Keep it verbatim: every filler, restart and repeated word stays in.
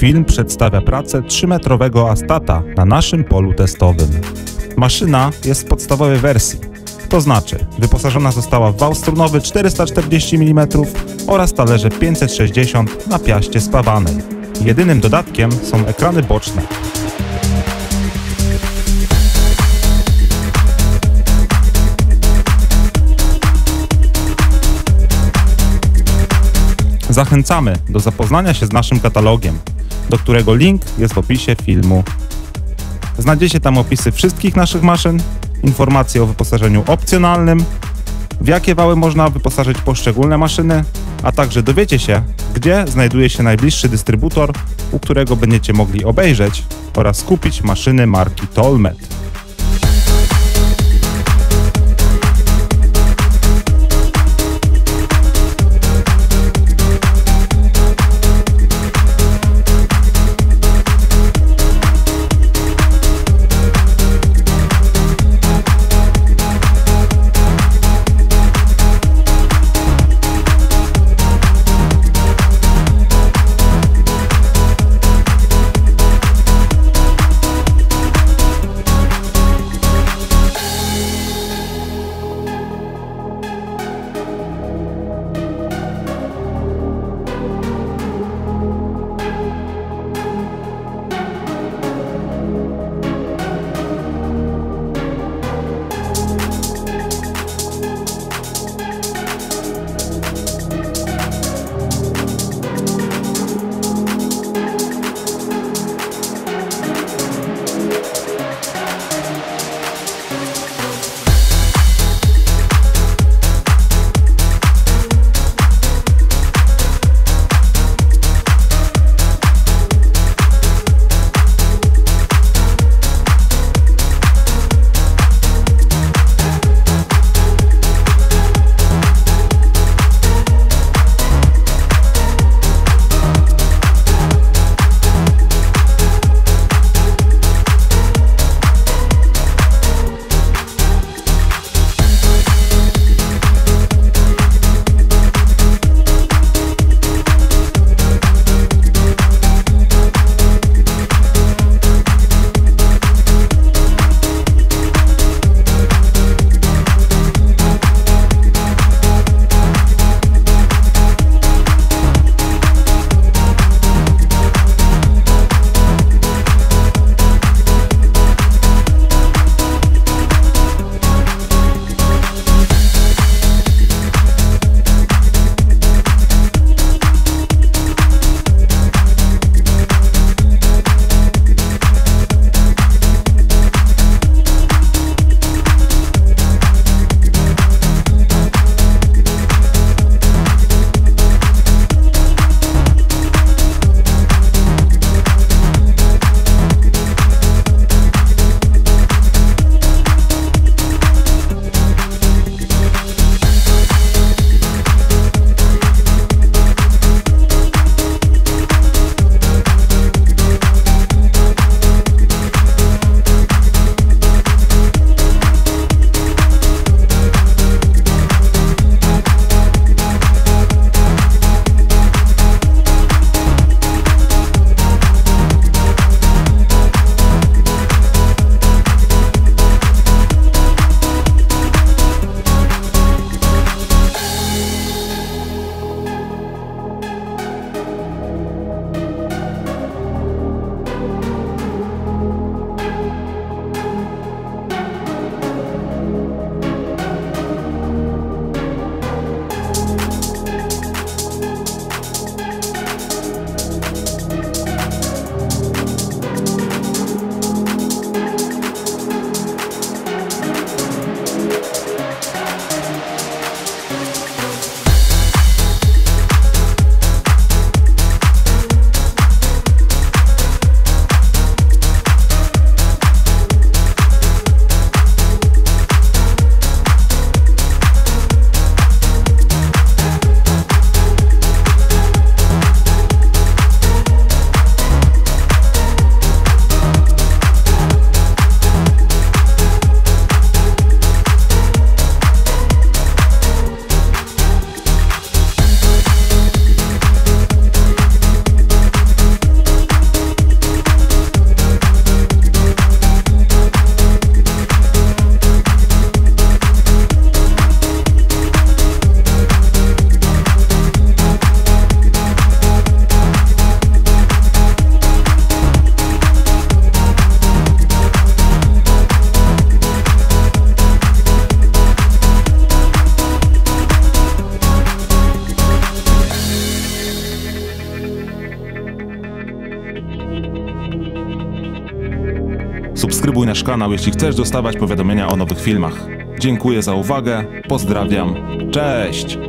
Film przedstawia pracę trzymetrowego Astata na naszym polu testowym. Maszyna jest w podstawowej wersji, to znaczy wyposażona została w wał strunowy czterysta czterdzieści milimetrów oraz talerze pięćset sześćdziesiąt na piaście spawanej. Jedynym dodatkiem są ekrany boczne. Zachęcamy do zapoznania się z naszym katalogiem, do którego link jest w opisie filmu. Znajdziecie tam opisy wszystkich naszych maszyn, informacje o wyposażeniu opcjonalnym, w jakie wały można wyposażyć poszczególne maszyny, a także dowiecie się, gdzie znajduje się najbliższy dystrybutor, u którego będziecie mogli obejrzeć oraz kupić maszyny marki Tolmet. subskrybuj nasz kanał, jeśli chcesz dostawać powiadomienia o nowych filmach. Dziękuję za uwagę, pozdrawiam, cześć!